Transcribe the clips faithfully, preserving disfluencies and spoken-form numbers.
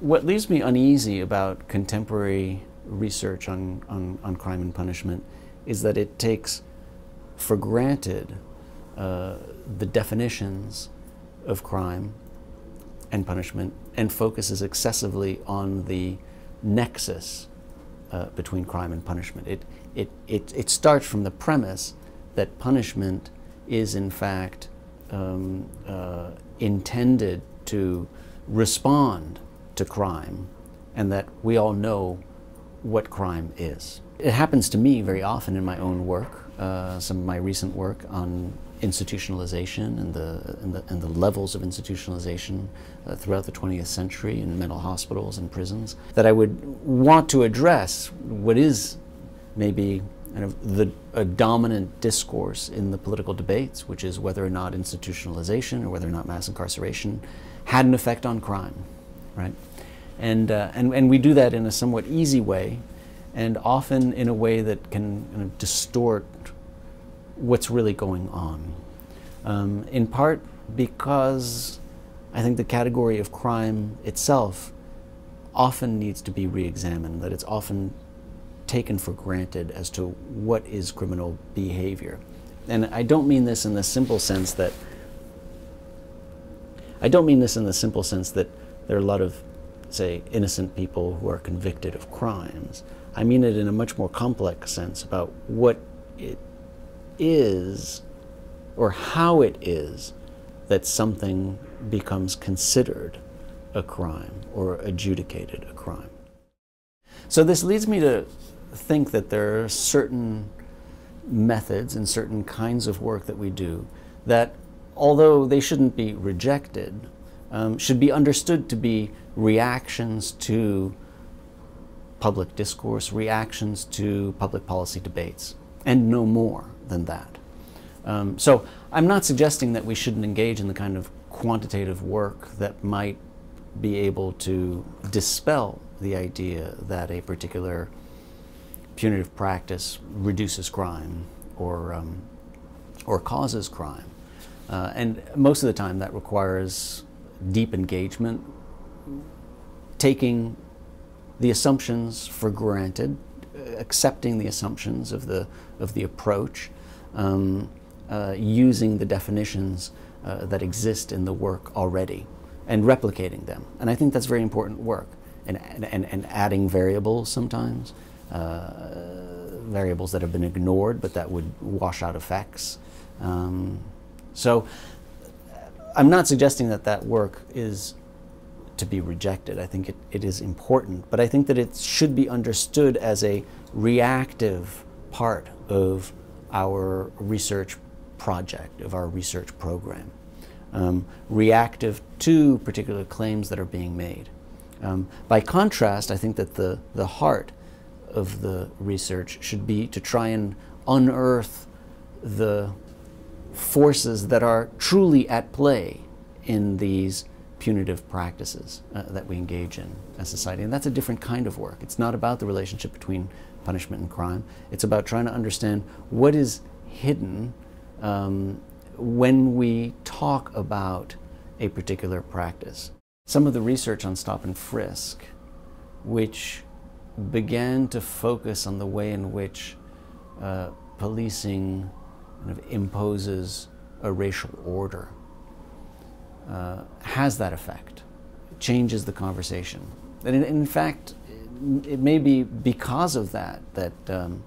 What leaves me uneasy about contemporary research on, on, on crime and punishment is that it takes for granted uh, the definitions of crime and punishment and focuses excessively on the nexus uh, between crime and punishment. It, it, it, it starts from the premise that punishment is in fact um, uh, intended to respond to crime, and that we all know what crime is. It happens to me very often in my own work, uh, some of my recent work on institutionalization and the, and the, and the levels of institutionalization uh, throughout the twentieth century in mental hospitals and prisons, that I would want to address what is maybe kind of the, a dominant discourse in the political debates, which is whether or not institutionalization or whether or not mass incarceration had an effect on crime. Right, and, uh, and and we do that in a somewhat easy way, and often in a way that can kind of distort what's really going on. Um, in part because I think the category of crime itself often needs to be re-examined. That it's often taken for granted as to what is criminal behavior, and I don't mean this in the simple sense that I don't mean this in the simple sense that. There are a lot of, say, innocent people who are convicted of crimes. I mean it in a much more complex sense about what it is or how it is that something becomes considered a crime or adjudicated a crime. So this leads me to think that there are certain methods and certain kinds of work that we do that, although they shouldn't be rejected, Um, should be understood to be reactions to public discourse, reactions to public policy debates, and no more than that. Um, so I'm not suggesting that we shouldn't engage in the kind of quantitative work that might be able to dispel the idea that a particular punitive practice reduces crime or, um, or causes crime. Uh, and most of the time that requires deep engagement, taking the assumptions for granted, accepting the assumptions of the of the approach, um, uh, using the definitions uh, that exist in the work already, and replicating them. And I think that's very important work. And and and adding variables sometimes, uh, variables that have been ignored, but that would wash out effects. Um, so. I'm not suggesting that that work is to be rejected. I think it, it is important, but I think that it should be understood as a reactive part of our research project, of our research program, um, reactive to particular claims that are being made. Um, by contrast, I think that the, the heart of the research should be to try and unearth the forces that are truly at play in these punitive practices uh, that we engage in as society. And that's a different kind of work. It's not about the relationship between punishment and crime. It's about trying to understand what is hidden um, when we talk about a particular practice. Some of the research on stop and frisk, which began to focus on the way in which uh, policing kind of imposes a racial order, uh, has that effect. It changes the conversation. And in, in fact, it, it may be because of that that, um,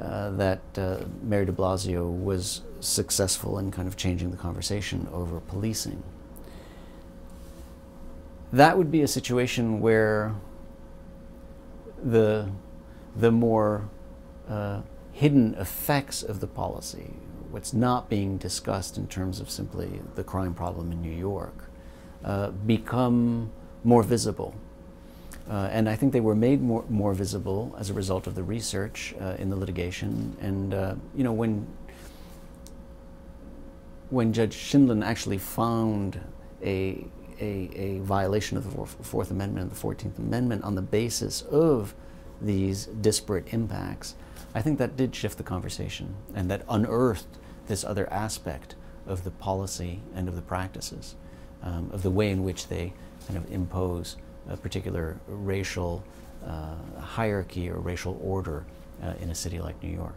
uh, that uh, Mary de Blasio was successful in kind of changing the conversation over policing. That would be a situation where the, the more uh, hidden effects of the policy, what's not being discussed in terms of simply the crime problem in New York, uh, become more visible. Uh, and I think they were made more, more visible as a result of the research uh, in the litigation. And, uh, you know, when, when Judge Schindlin actually found a, a, a violation of the Fourth Amendment and the Fourteenth Amendment on the basis of these disparate impacts, I think that did shift the conversation and that unearthed this other aspect of the policy and of the practices, um, of the way in which they kind of impose a particular racial uh, hierarchy or racial order uh, in a city like New York.